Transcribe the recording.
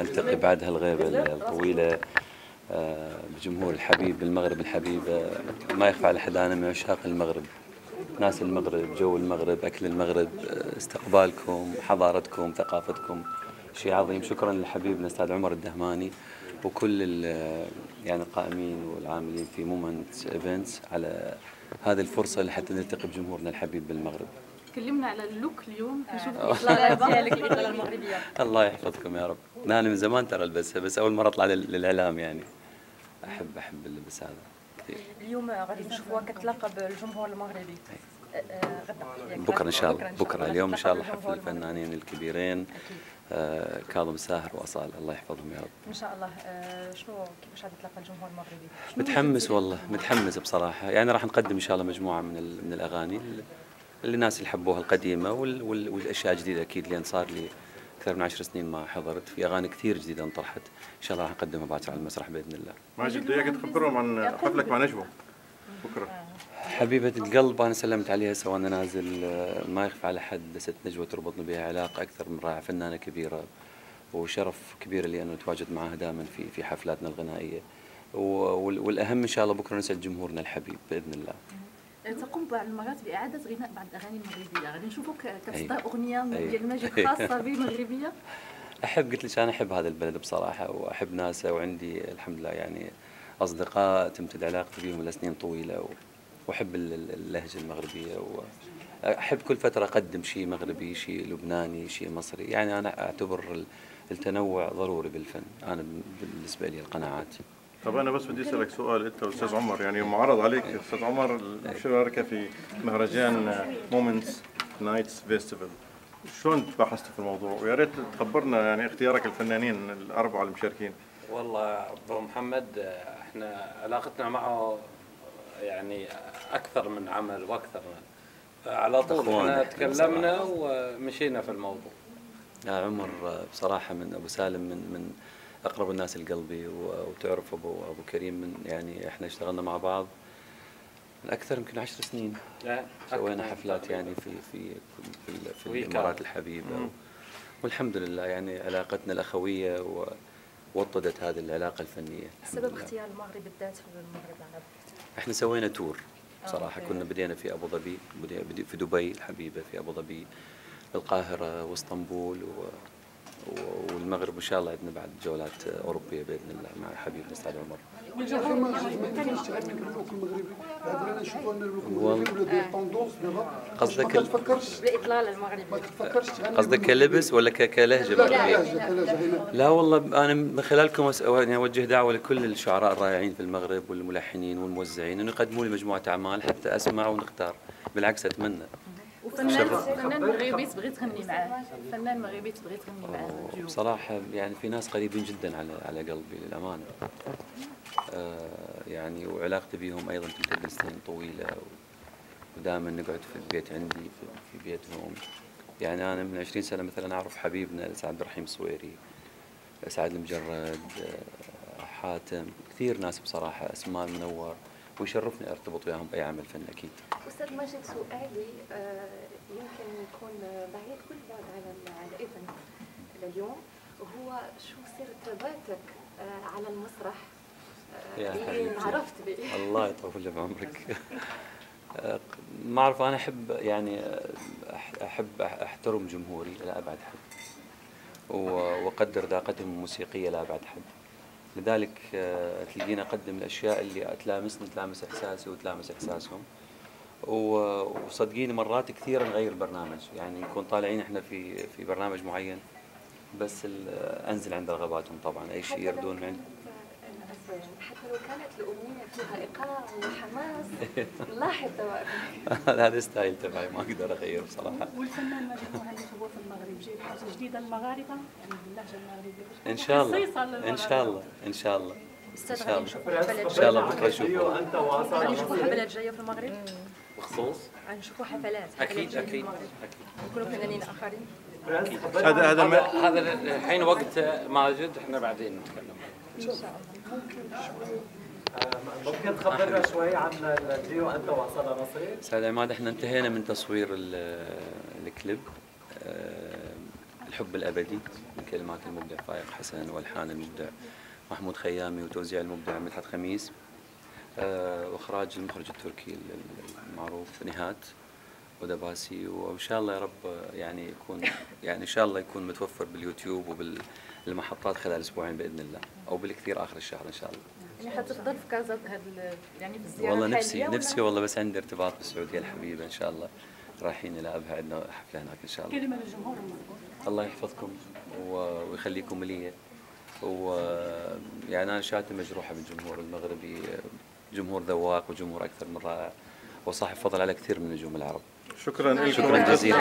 ألتقي بعد هالغيبة الطويلة بجمهور الحبيب بالمغرب الحبيب. ما يخفى على حد أنا من عشاق المغرب، ناس المغرب، جو المغرب، أكل المغرب، استقبالكم، حضارتكم، ثقافتكم شيء عظيم. شكرا لحبيبنا الأستاذ عمر الدهماني وكل يعني القائمين والعاملين في مومنت ايفنتس على هذه الفرصة لحتى نلتقي بجمهورنا الحبيب بالمغرب. تكلمنا على اللوك اليوم، نشوف الإطلالة المغربية. الله يحفظكم يا رب. أنا من زمان ترى ألبسها، بس أول مرة أطلع للإعلام يعني. أحب اللبس هذا كثير. اليوم غادي نشوفوك كتلاقى بالجمهور المغربي. بكرة إن شاء الله، بكرة اليوم إن شاء الله حفل الفنانين الكبيرين كاظم ساهر وأصالة، الله يحفظهم يا رب. إن شاء الله. شنو كيفاش غادي تلاقى الجمهور المغربي؟ متحمس والله، متحمس بصراحة. يعني راح نقدم إن شاء الله مجموعة من الأغاني اللي الناس اللي حبوها القديمة والأشياء الجديدة أكيد، لأن صار لي أكثر من 10 سنين ما حضرت. في أغاني كثير جديدة انطرحت، إن شاء الله راح نقدمها باكر على المسرح بإذن الله. ماجد إياك تخبرهم عن حفلك مع نجوه بكرة. حبيبة القلب أنا سلمت عليها سواء أنا نازل، ما يخفى على حد ست نجوه تربطني بها علاقة أكثر من رائعة، فنانة كبيرة وشرف كبير لي أنه أتواجد معها دائما في حفلاتنا الغنائية، والأهم إن شاء الله بكرة نسعد جمهورنا الحبيب بإذن الله. تقوم بعض المرات بإعادة غناء بعض الأغاني المغربية، غادي نشوفك كتصدر أغنية ديال ماجد خاصة بمغربية. أحب، قلت لك أنا أحب هذا البلد بصراحة وأحب ناسه، وعندي الحمد لله يعني أصدقاء تمتد علاقتي بهم لسنين طويلة، وأحب اللهجة المغربية، وأحب كل فترة أقدم شيء مغربي، شيء لبناني، شيء مصري. يعني أنا أعتبر التنوع ضروري بالفن، أنا بالنسبة لي القناعات. طب أنا بس بدي أسألك سؤال، أنت أستاذ عمر يعني معرض عليك أستاذ عمر المشاركة في مهرجان مومنتس نايتس فيستيفال، شلون بحثت في الموضوع؟ ويا ريت تخبرنا يعني اختيارك الفنانين الأربعة المشاركين. والله أبو محمد إحنا علاقتنا معه يعني أكثر من عمل وأكثر من على طول إحنا تكلمنا ومشينا في الموضوع. يا عمر بصراحة من أبو سالم من أقرب الناس لقلبي، وتعرف أبو كريم من يعني إحنا اشتغلنا مع بعض من أكثر يمكن 10 سنين، سوينا حفلات يعني في الإمارات الحبيبة، والحمد لله يعني علاقتنا الأخوية ووطدت هذه العلاقة الفنية. سبب اختيار المغرب بالذات هو المغرب العربي؟ إحنا سوينا تور بصراحة، كنا بدينا في أبو ظبي، في دبي الحبيبة، في أبو ظبي، القاهرة، واسطنبول، والمغرب، وان شاء الله عندنا بعد جولات اوروبيه باذن الله مع حبيبنا استاذ عمر. والجمهور المغربي يشتغل من الملوك المغربي، بعدنا نشوفوا ان الملوك المغربي ولا الطوندونس دابا. قصدك ما تفكرش بالاطلاله المغربيه؟ ما تفكرش قصدك كلبس ولا كلهجه مغربيه؟ لا والله انا من خلالكم يعني اوجه دعوه لكل الشعراء الرائعين في المغرب والملحنين والموزعين انه يقدموا لي مجموعه اعمال حتى اسمع ونختار، بالعكس اتمنى. فنان مغربي تبغي تغني معاه، فنان مغربي تبغي تغني معاه. بصراحة يعني في ناس قريبين جدا على قلبي للأمانة، يعني وعلاقتي بهم أيضا تمتد لسنين طويلة، ودائما نقعد في البيت عندي في بيتهم. يعني أنا من 20 سنة مثلا أعرف حبيبنا سعد رحيم الصويري، سعد المجرد، حاتم، كثير ناس بصراحة، اسماء منور، ويشرفني ارتبط وياهم باي عمل فن اكيد. استاذ ماجد سؤالي يمكن يكون بعيد كل بعد على الابن اليوم، هو شو سر ثباتك على المسرح اللي انعرفت به؟ الله يطول بعمرك. ما اعرف، انا احب يعني احب احترم جمهوري لا ابعد حد، واقدر ذاقتهم الموسيقيه لا ابعد حد، لذلك تلقيني أقدم الأشياء اللي تلامسني، تلامس إحساسي وتلامس إحساسهم، وصدقيني مرات كثيرة نغير البرنامج، يعني نكون طالعين إحنا في برنامج معين، بس أنزل عند رغباتهم طبعاً، أي شيء يردون عندي. حتى لو كانت الأغنية فيها إيقاع وحماس نلاحظ توابعك. هذا ستايل تبعي ما أقدر أغير بصراحة. والفنان ماجد المهندس هو في المغرب جايب حاجة جديدة للمغاربة يعني باللهجة المغربية. إن شاء الله إن شاء الله إن شاء الله. أستاذ غادي نشوفوا حفلات إن شاء الله بكرة، نشوفوا غادي نشوفوا حفلات جاية في المغرب بخصوص؟ غادي نشوفوا حفلات أكيد أكيد ويكونوا فنانين آخرين. هذا الحين وقت ماجد، إحنا بعدين نتكلم. ممكن تخبرنا شوي عن الفيديو انت وعصالة نصير؟ سعد عماد، احنا انتهينا من تصوير الكليب، الحب الأبدي من كلمات المبدع فايق حسن والحان المبدع محمود خيامي وتوزيع المبدع مدحت خميس، وإخراج المخرج التركي المعروف نهات وداباسي. وإن شاء الله يا رب يعني يكون يعني إن شاء الله يكون متوفر باليوتيوب وبالمحطات خلال أسبوعين بإذن الله، أو بالكثير آخر الشهر إن شاء الله. يعني حتحضر في كذا يعني في الزيارة؟ والله نفسي والله، بس عندي ارتباط بالسعودية الحبيبة إن شاء الله، رايحين إلى أبها عندنا حفلة هناك إن شاء الله. كلمة للجمهور الله يحفظكم ويخليكم لي. ويعني أنا شاتم مجروحة بالجمهور المغربي، جمهور ذواق وجمهور أكثر من رائع، وصاحب فضل على كثير من نجوم العرب. شكرا لكم. شكرا جزيلا.